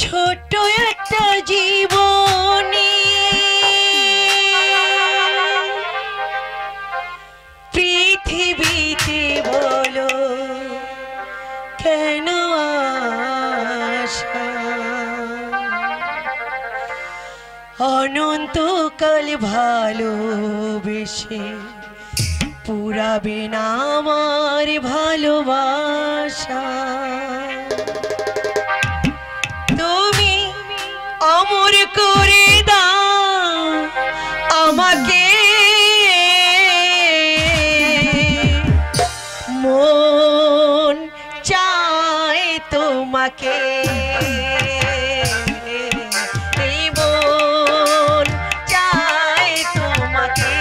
छोट एकटा जीवनी पृथिवीते बोलो केन आशा अनन्तकाल ভালোবেসে পুরাবে না আমার ভালোবাসা अमर करे दाओ आमाके मन चाय तोमाके मन चाय तोमाके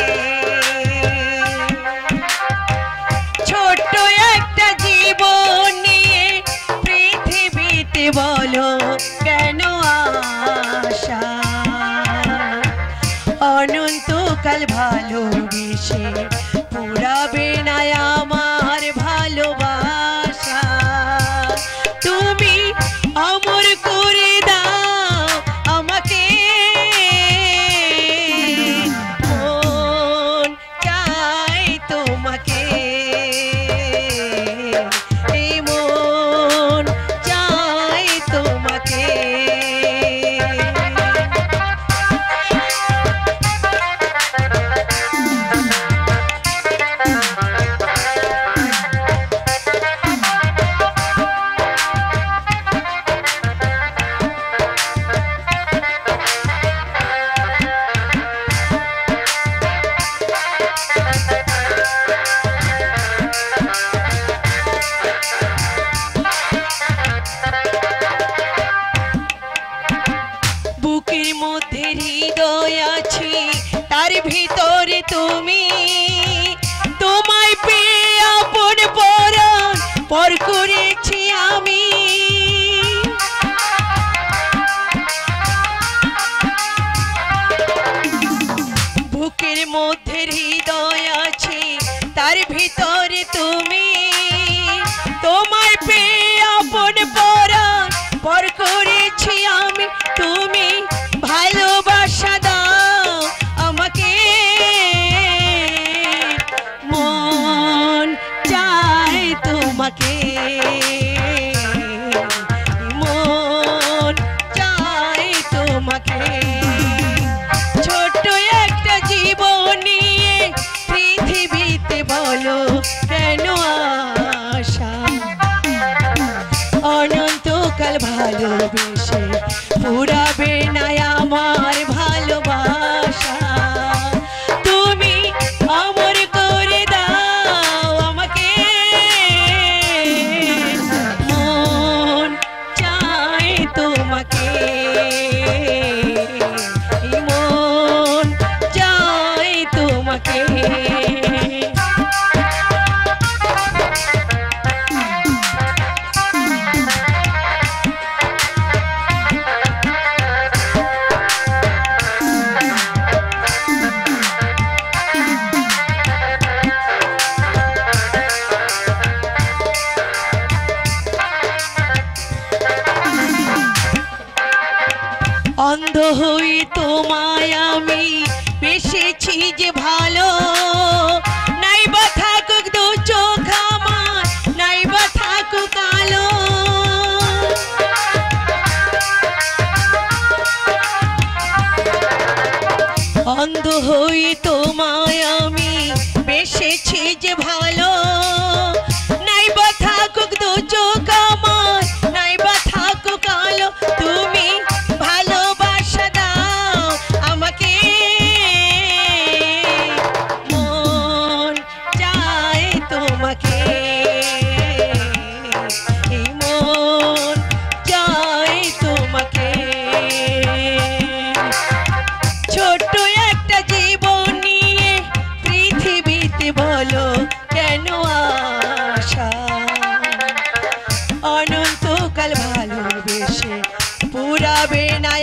छोटो एकटा जीवन निये पृथिवीते बोलो केनो अनन्तकाल भालोबेशे पुराबे ना आमार भालोबाशा तुमी अमर करे दाओ आमाके मन चाय तोमाके मन चाय तोमाके बुकेर मध्य हृदय आछे तार भितरे तुमी तोमाय पेये आपन प्राण पर करेछि आमी तुमी भालोबाशा दाओ आमाके मन चाय तोमाके मन चाय तोमाके अनन्तकाल भालोबेशे पुराबे ना आमार भालोबाशा तुमी अमर करे दाओ आमाके मन चाय तोमाके मन चाय तोमाके अंध हुई तोमाय आमी बेशेछि जे भालो नाइबा थाकुक दो चोख आमार नाइबा थाकुक आलो अंध हुई तोमाय आमी बेशेछि जे भालो नाइबा थाकुक दो चोख आमार नाइबा थाकुक आलो तुमी अनन्तकाल भालोबेशे पुराबे ना